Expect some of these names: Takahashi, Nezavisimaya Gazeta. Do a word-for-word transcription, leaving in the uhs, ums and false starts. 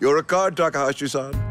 You're a card, Takahashi-san.